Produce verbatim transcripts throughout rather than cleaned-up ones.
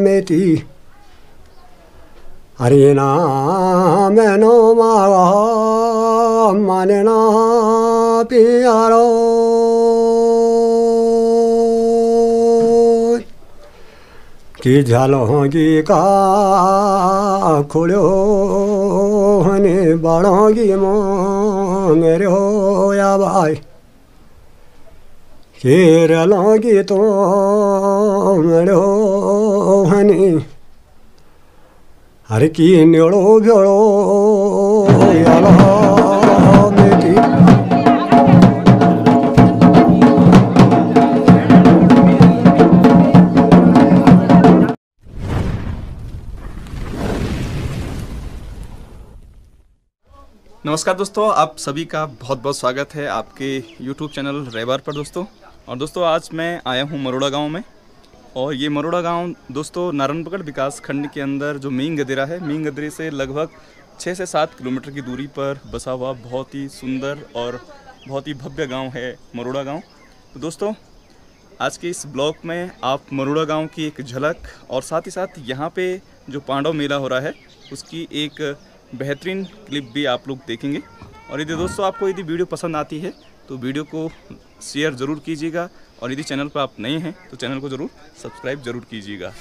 मेती हरे नाम नो मान ना प्यारो कि झलोगी का खुलो हने बड़ोगी मेरे हो या भाई केरलोगी तो मेरे हो हनी हर की न्योड़ो भ्योड़ो मेरी नमस्कार दोस्तों, आप सभी का बहुत बहुत स्वागत है आपके यूट्यूब चैनल रैबार पर दोस्तों। और दोस्तों आज मैं आया हूं मरोड़ा गांव में, और ये मरोड़ा गांव दोस्तों नारायणगढ़ विकास खंड के अंदर जो मींग गदरा है, मींग गदरे से लगभग छः से सात किलोमीटर की दूरी पर बसा हुआ बहुत ही सुंदर और बहुत ही भव्य गाँव है मरोड़ा गाँव। तो दोस्तों आज के इस ब्लॉग में आप मरोड़ा गाँव की एक झलक और साथ ही साथ यहाँ पर जो पांडव मेला हो रहा है उसकी एक बेहतरीन क्लिप भी आप लोग देखेंगे। और यदि दोस्तों आपको यदि वीडियो पसंद आती है तो वीडियो को शेयर ज़रूर कीजिएगा, और यदि चैनल पर आप नए हैं तो चैनल को ज़रूर सब्सक्राइब ज़रूर कीजिएगा।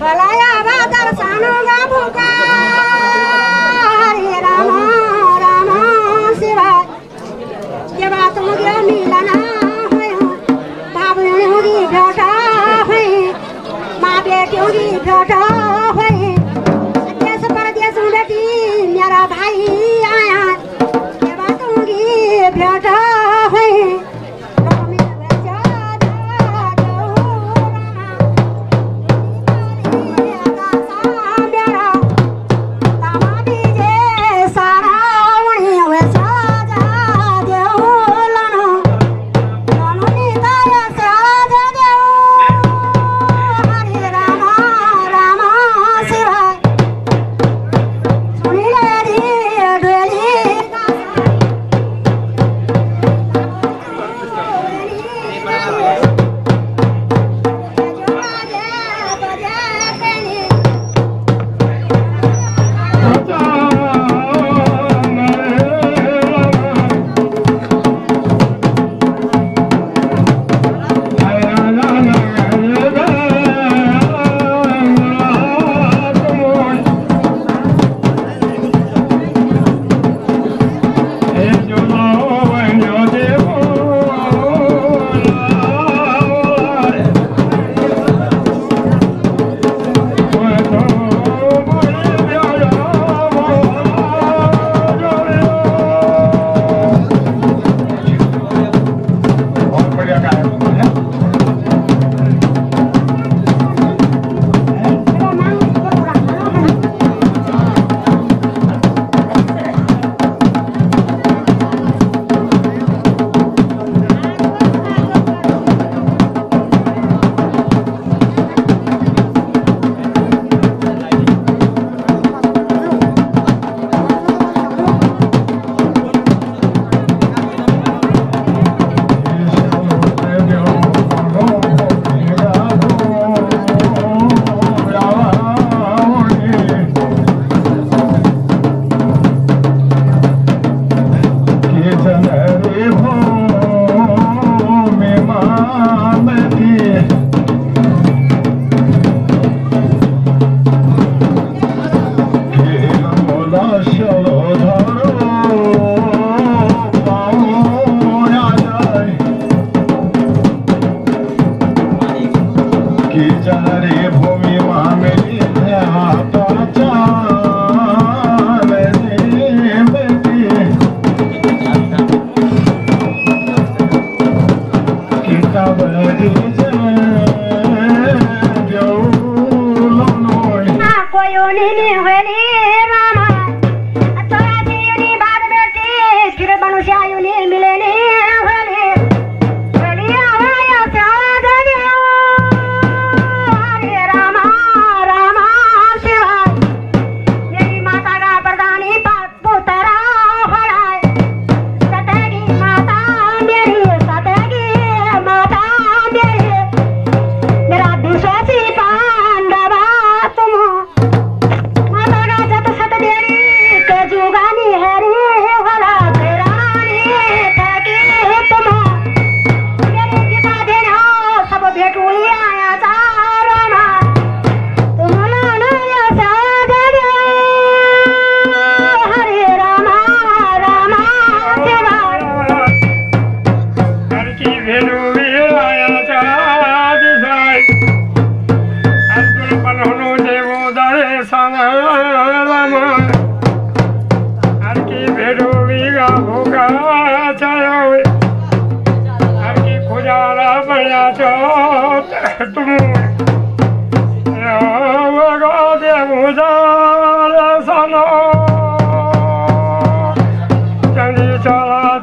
भलाया दर्शनोगा भूखा हरे राम राम शिवाय ये बात मुझे मिलना है बाबू होगी बेटा है माँ बेटी होगी बेटा है देश परदेश बेटी मेरा भाई आया ये बात होगी बेटा है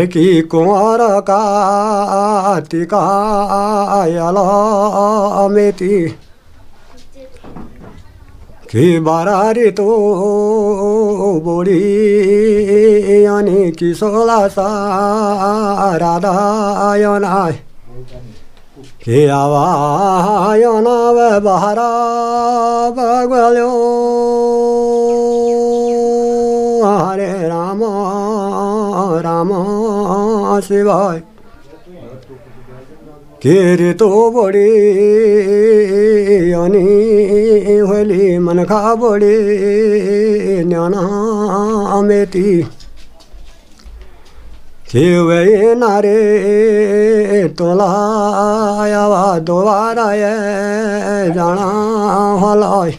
घर की कुंवर का मेती की बारारी तो बोरी यानी कि सोला साराधा आयोना कि आवायोना व बहरा बगलो हरे राम राम शिवाय केरी तो बड़ी यानी होली मन खा बड़ी न्याना मेती के वे नारे तोला आवा दोबारा जाना हलाय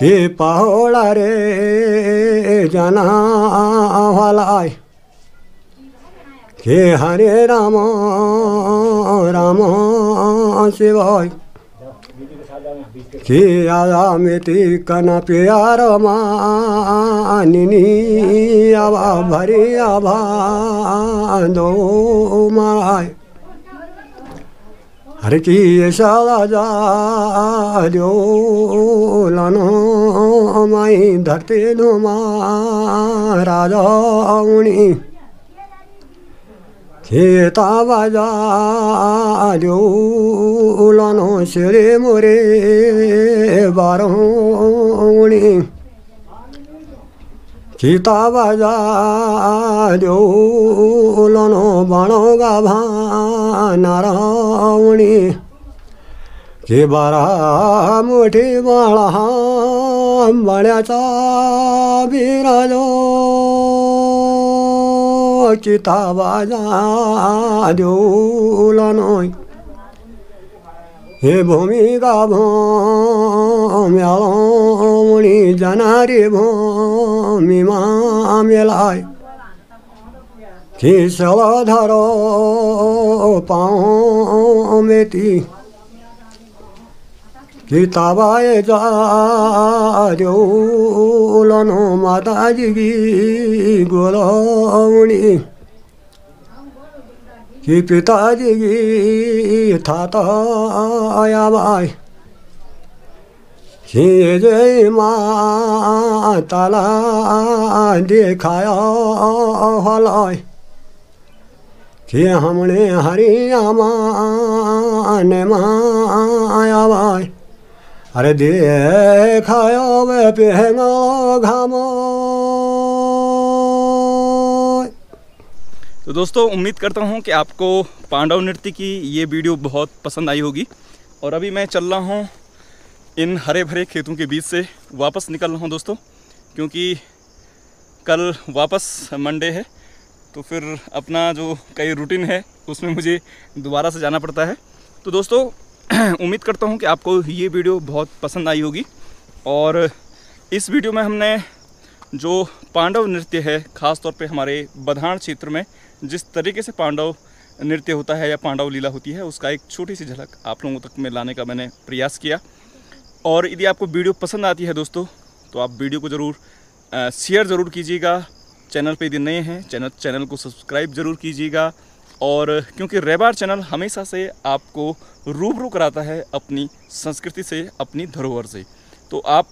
के पहोड़ा रे जाना हलाय के हरे राम राम शिवाय कि आजा मेती कना प्यार मानिनी आवा भरी आभा दो माय हर की साला जा जो लानो माई धरती नो राजा उनी खेता बाजा जो लानो सिरे मोरे बारोणी खेता बाजा जो लानो बाणो गा भा नारावणी के बारा मोठी बाणा बण्याचा बिराजो चिताबाजा जोलानो हे भूमि गा भो म्यालोणी जनारी भो मीमा मेलाय कि सल धरो पाओ मेती किताबाए जा जोलानो माता जी की गोलावणी कि पिताजी की थाता आया भाई कि जय माँ ताला दिखाया हलाय कि हमने हरिया माँ ने माया भाई अरे देखायो वे पहनो घामो। तो दोस्तों उम्मीद करता हूँ कि आपको पांडव नृत्य की ये वीडियो बहुत पसंद आई होगी। और अभी मैं चल रहा हूँ इन हरे भरे खेतों के बीच से वापस निकल रहा हूँ दोस्तों, क्योंकि कल वापस मंडे है तो फिर अपना जो कई रूटीन है उसमें मुझे दोबारा से जाना पड़ता है। तो दोस्तों उम्मीद करता हूं कि आपको ये वीडियो बहुत पसंद आई होगी। और इस वीडियो में हमने जो पांडव नृत्य है ख़ास तौर पे हमारे बधाण क्षेत्र में जिस तरीके से पांडव नृत्य होता है या पांडव लीला होती है उसका एक छोटी सी झलक आप लोगों तक में लाने का मैंने प्रयास किया। और यदि आपको वीडियो पसंद आती है दोस्तों तो आप वीडियो को ज़रूर शेयर ज़रूर कीजिएगा। चैनल पर यदि नए हैं चैनल चैनल को सब्सक्राइब ज़रूर कीजिएगा। और क्योंकि रैबार चैनल हमेशा से आपको रूबरू कराता है अपनी संस्कृति से अपनी धरोहर से, तो आप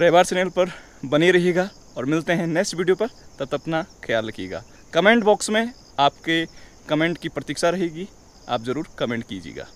रैबार चैनल पर बने रहिएगा। और मिलते हैं नेक्स्ट वीडियो पर, तब तक अपना ख्याल रखिएगा। कमेंट बॉक्स में आपके कमेंट की प्रतीक्षा रहेगी, आप ज़रूर कमेंट कीजिएगा।